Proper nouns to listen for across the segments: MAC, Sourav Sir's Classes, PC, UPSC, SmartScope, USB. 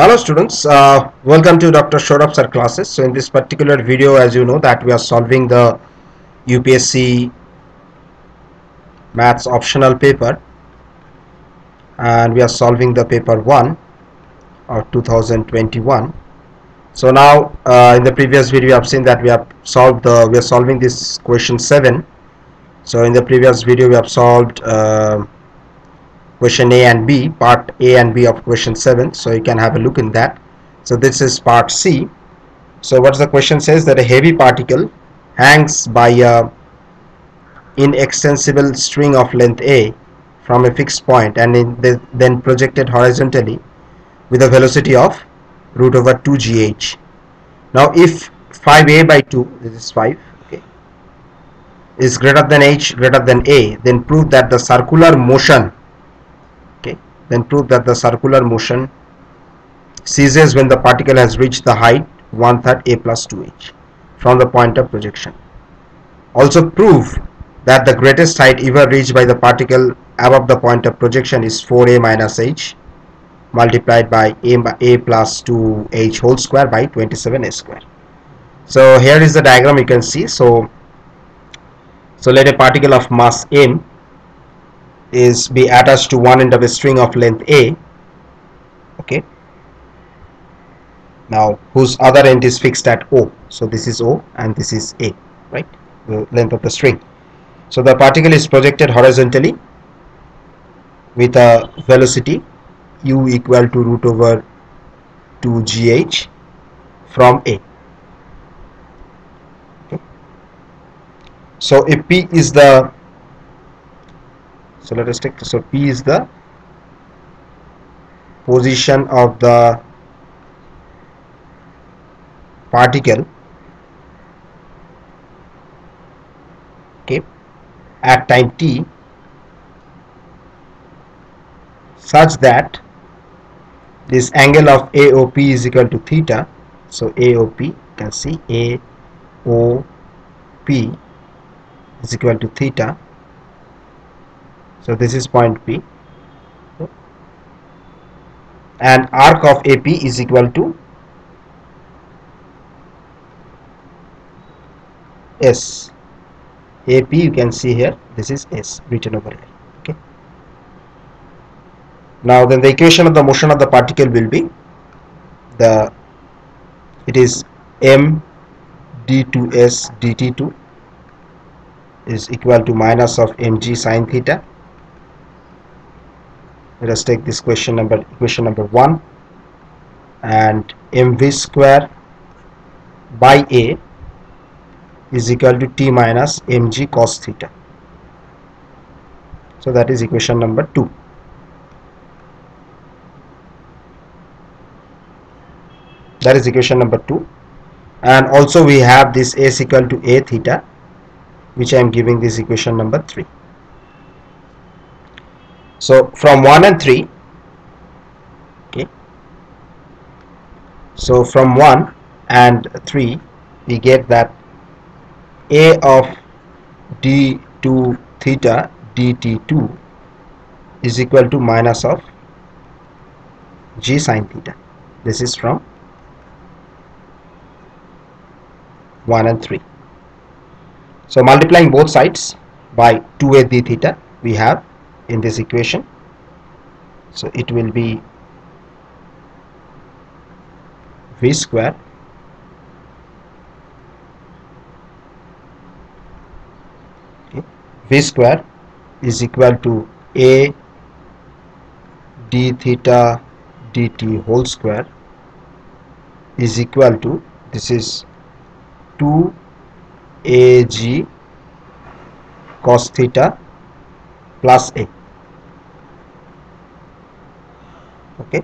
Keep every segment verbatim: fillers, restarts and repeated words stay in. Hello students, uh, welcome to Doctor Sourav Sir's Classes. So in this particular video, as you know that we are solving the U P S C maths optional paper, and we are solving the paper one of two thousand twenty-one. So now uh, in the previous video I have seen that we have solved the we are solving this question seven. So in the previous video we have solved uh, question A and B, part A and B of question seven. So you can have a look in that. So this is part C. So what the question says, that a heavy particle hangs by a inextensible string of length A from a fixed point and in the, then projected horizontally with a velocity of root over two g h. Now if five a by two, this is five, okay, is greater than h greater than a, then prove that the circular motion Then prove that the circular motion ceases when the particle has reached the height one third a plus two h from the point of projection. Also prove that the greatest height ever reached by the particle above the point of projection is four a minus h multiplied by a, a plus two h whole square by twenty-seven a square. So here is the diagram you can see. So, so let a particle of mass m is be attached to one end of a string of length a, okay, now whose other end is fixed at o. So this is o and this is a, right, the length of the string. So the particle is projected horizontally with a velocity u equal to root over two g h from a, okay. So if p is the So let us take so P is the position of the particle, okay, at time t, such that this angle of A O P is equal to theta. So A O P, you can see A O P is equal to theta. So this is point P, and arc of A P is equal to S. A P you can see here, this is S written over here. Okay. Now then the equation of the motion of the particle will be the it is m d two s d t two is equal to minus of mg sine theta. Let us take this question number equation number one, and mv square by a is equal to t minus mg cos theta. So that is equation number two. That is equation number two, and also we have this s equal to a theta, which I am giving this equation number three. So from one and three, okay, so from one and three we get that a of d two theta d t two is equal to minus of g sine theta. This is from one and three. So multiplying both sides by two a d theta we have in this equation, so it will be v square okay. v square is equal to a d theta dt whole square is equal to, this is two a g cos theta plus a. Okay,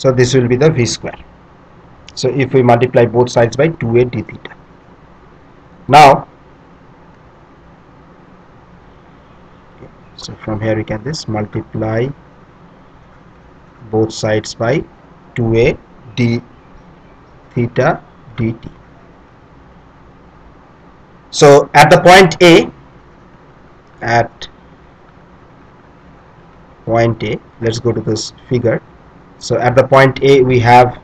so this will be the v square. So if we multiply both sides by two a d theta. Now, okay, so from here we can this multiply both sides by two a d theta dt. So at the point A, at point A. Let's go to this figure. So at the point A we have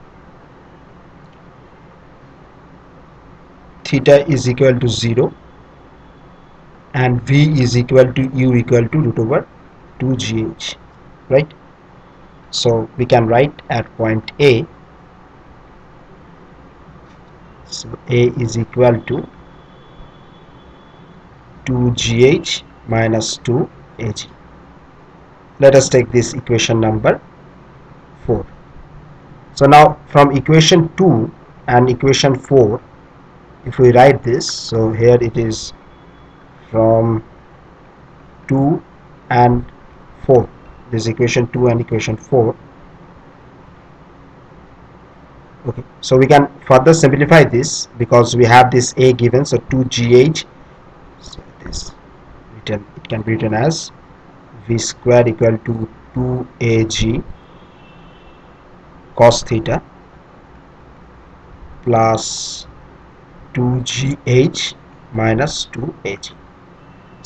theta is equal to zero and V is equal to U equal to root over two G H, right? So we can write at point A, so A is equal to two G H minus two A G. Let us take this equation number four. So now from equation two and equation four, if we write this, so here it is from two and four, this equation two and equation four. Okay, so we can further simplify this because we have this A given, so two G H, so this written, it can be written as V square equal to two A G cos theta plus two G H minus two A G.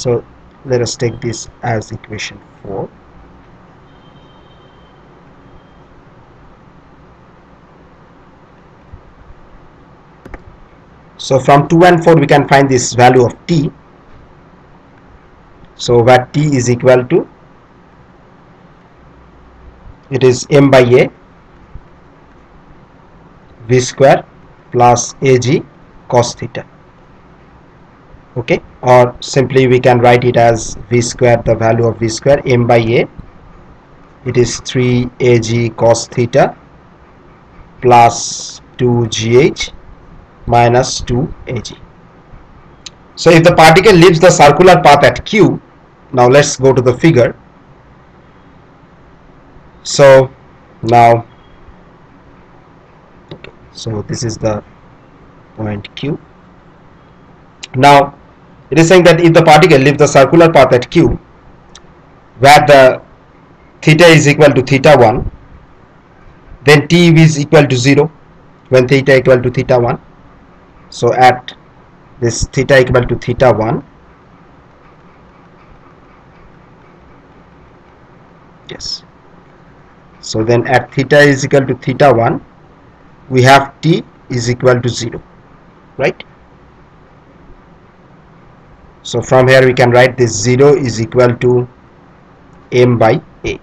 So let us take this as equation four. So from two and four we can find this value of T. So where T is equal to, it is M by A, V square plus A G cos theta. Okay, or simply we can write it as V square, the value of V square, M by A, it is three A G cos theta plus two G H minus two A G. So if the particle leaves the circular path at Q, now let's go to the figure. So now, okay, so this is the point Q. Now it is saying that if the particle leaves the circular path at Q, where the theta is equal to theta one, then T is equal to zero when theta equal to theta one. So at this theta equal to theta one, yes, so then at theta is equal to theta one, we have T is equal to zero, right? So from here we can write this zero is equal to M by A,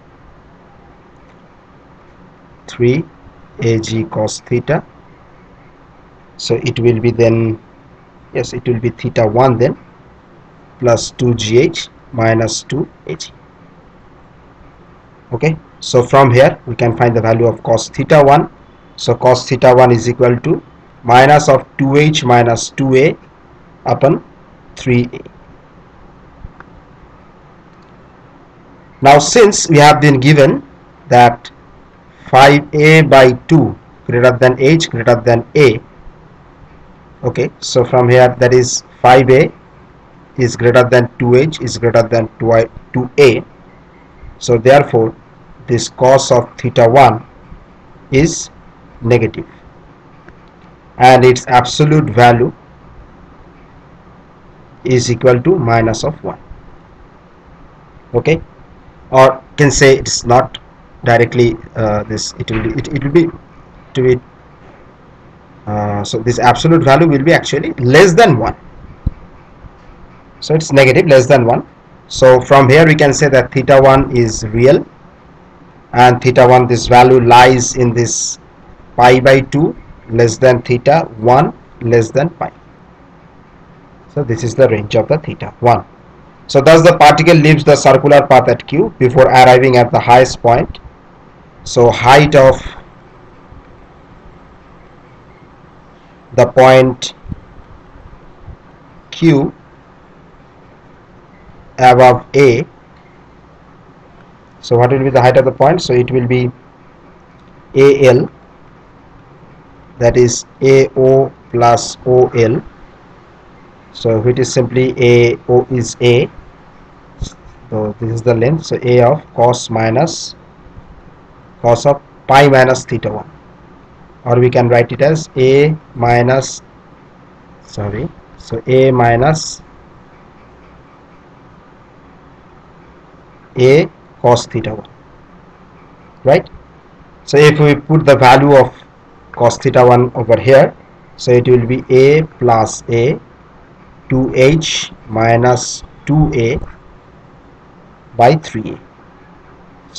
three A G cos theta, so it will be then, yes, it will be theta one then, plus two G H minus two A G. Okay, so from here we can find the value of cos theta one. So cos theta one is equal to minus of two H minus two A upon three A. Now since we have been given that five A by two greater than H greater than A, okay, so from here that is five A is greater than two H is greater than two A, so therefore this cos of theta one is negative and its absolute value is equal to minus of one. Okay, or can say it's not directly uh, this, it will be it, it will be to be uh, so this absolute value will be actually less than one, so it's negative less than one. So from here we can say that theta one is real and theta one, this value lies in this pi by two less than theta one less than pi. So this is the range of the theta one. So thus the particle leaves the circular path at Q before arriving at the highest point. So height of the point Q above A. So what will be the height of the point? So it will be A L, that is A O plus O L. So which is simply A O is A, so this is the length, so A of cos minus cos of pi minus theta one, or we can write it as A minus, sorry, so A minus A cos theta one, right? So if we put the value of cos theta one over here, so it will be a plus a, two h minus two a by three a.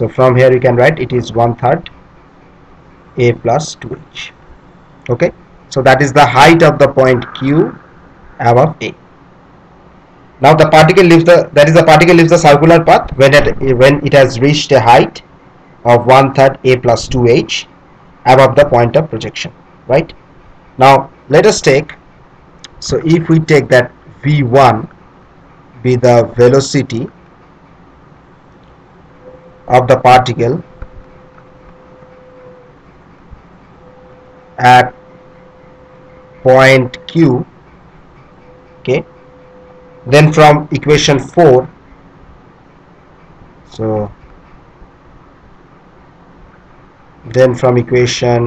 So from here you can write it is one third a plus two h. Okay, so that is the height of the point Q above A. Now the particle leaves the that is the particle leaves the circular path when it when it has reached a height of one third a plus two h above the point of projection, right? Now let us take, so if we take that v one be the velocity of the particle at point Q, okay, then from equation four, so then from equation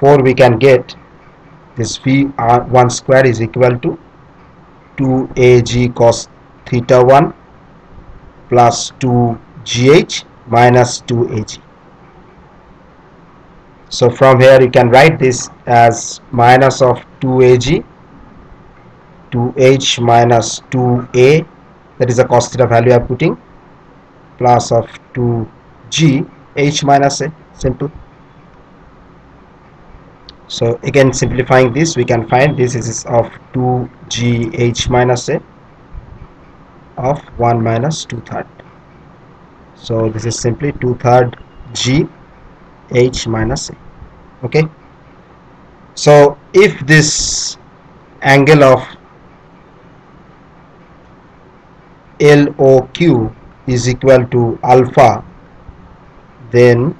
four we can get this v one square is equal to two a g cos theta one plus two g h minus two a g. So from here you can write this as minus of two a g, two h minus two a, that is the cos theta value I am putting, plus of two g, h minus a, simple. So again simplifying this we can find this is of two g h minus a of one minus two third. So this is simply two third g h minus a. Okay, so if this angle of L O Q is equal to alpha, then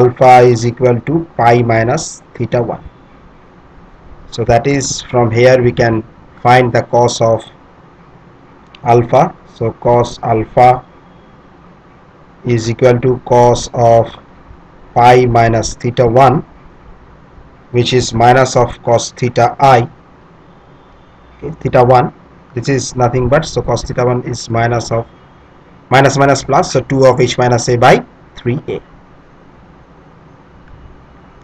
alpha is equal to pi minus theta one. So that is, from here we can find the cos of alpha. So cos alpha is equal to cos of pi minus theta one, which is minus of cos theta I, okay, theta one, which is nothing but, so cos theta one is minus of minus minus plus, so two of h minus a by three a.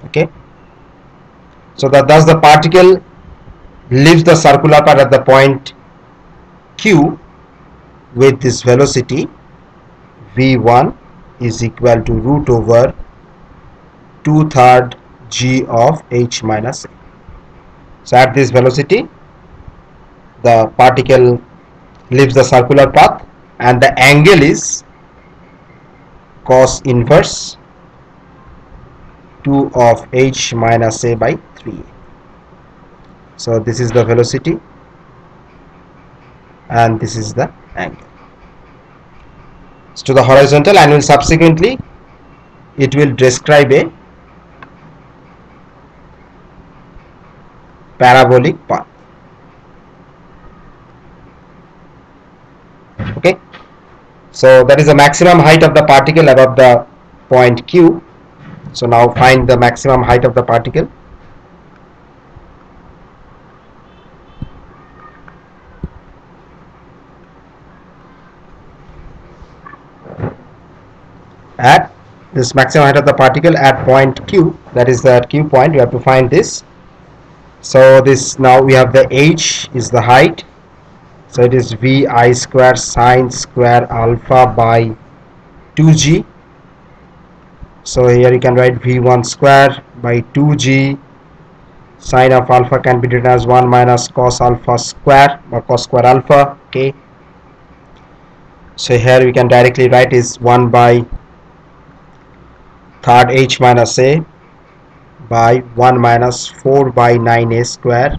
Okay, so that thus the particle leaves the circular path at the point Q with this velocity v one is equal to root over two third g of h minus a. So at this velocity the particle leaves the circular path and the angle is cos inverse two of h minus a by three a. So this is the velocity and this is the angle. It's to the horizontal and will subsequently it will describe a parabolic path. Okay, so that is the maximum height of the particle above the point Q. So now find the maximum height of the particle. At this maximum height of the particle at point Q, that is the Q point, we have to find this. So this, now we have the h is the height. So it is vi square sine square alpha by two g. So here you can write v one square by two g. Sine of alpha can be written as one minus cos alpha square or cos square alpha. Okay. So here we can directly write is one by third h minus a by one minus four by nine a square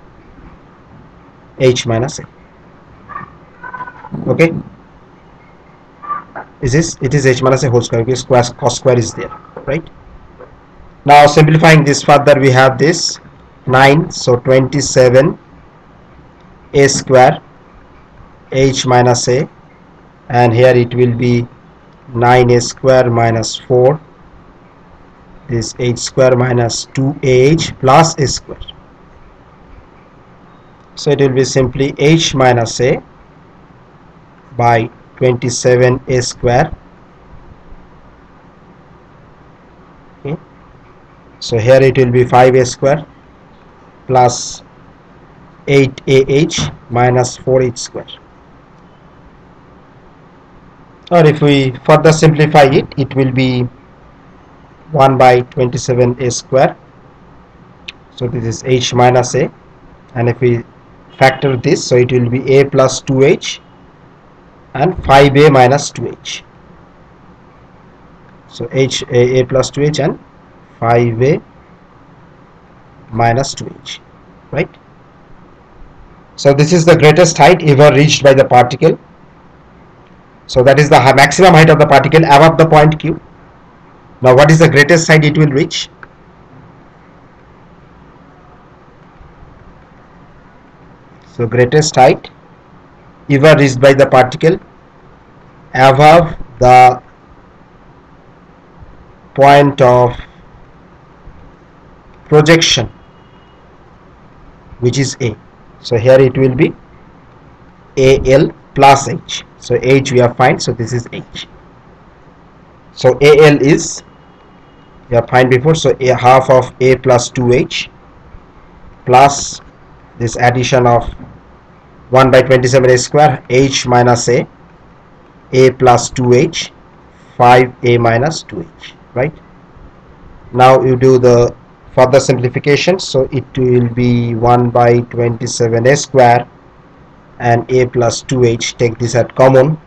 h minus a. Okay, is this it is h minus a whole square, okay, square cos square is there, right? Now simplifying this further we have this nine, so twenty-seven a square h minus a, and here it will be nine a square minus four, this h square minus two a h plus a square. So it will be simply h minus a by twenty-seven a square. Okay, so here it will be five a square plus eight a h minus four h square. Or if we further simplify it, it will be one by twenty-seven a square. So this is h minus a, and if we factor this, so it will be a plus two h and five a minus two h. So h a, a plus two h and five a minus two h, right? So this is the greatest height ever reached by the particle. So that is the maximum height of the particle above the point Q. Now what is the greatest height it will reach? So greatest height ever reached by the particle above the point of projection, which is A. So here it will be A L plus H. So H we have find, so this is H. So A L is, we have find before, so a half of A plus two h plus this addition of one by twenty-seven a square, h minus a, a plus two h, five a minus two h, right? Now you do the further simplification, so it will be one by twenty-seven a square and a plus two h, take this at common.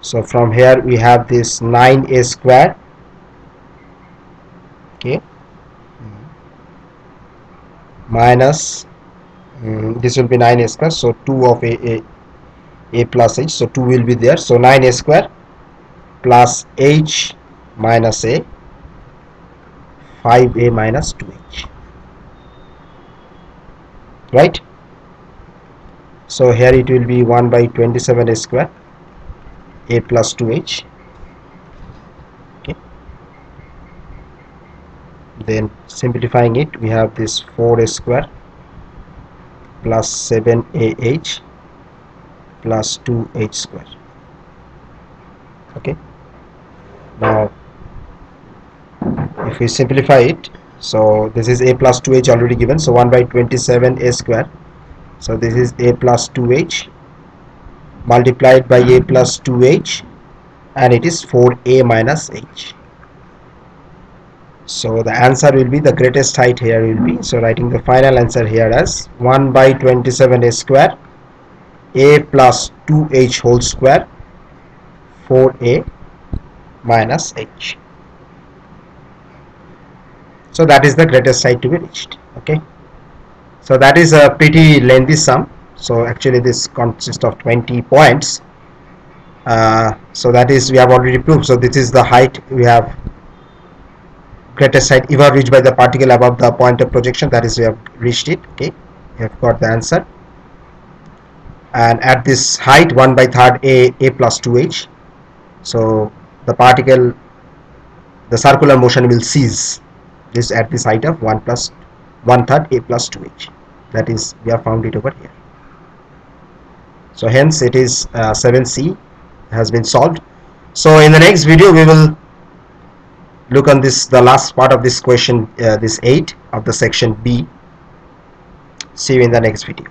So from here we have this nine a square, okay, minus um, this will be nine a square, so two of a, a a plus h, so two will be there, so nine a square plus h minus a, five a minus two h, right? So here it will be one by twenty-seven a square, a plus two h, okay. Then simplifying it, we have this four a square plus seven a h plus two h square. Okay, now if we simplify it, so this is a plus two h already given, so one by twenty-seven a square, so this is a plus two h multiplied by a plus two h, and it is four a minus h. So the answer will be, the greatest height here will be, so writing the final answer here as one by twenty-seven a square, a plus two h whole square, four a minus h. So that is the greatest height to be reached. Okay, so that is a pretty lengthy sum. So actually this consists of twenty points. Uh, so that is, we have already proved, so this is the height we have, greatest height ever reached by the particle above the point of projection, that is we have reached it. Okay, we have got the answer, and at this height one by third a, a plus two h, so the particle, the circular motion will cease. This at this height of one plus one third a plus two h, that is we have found it over here. So hence it is uh, seven c has been solved. So in the next video we will look on this, the last part of this question, uh, this eight of the section B. See you in the next video.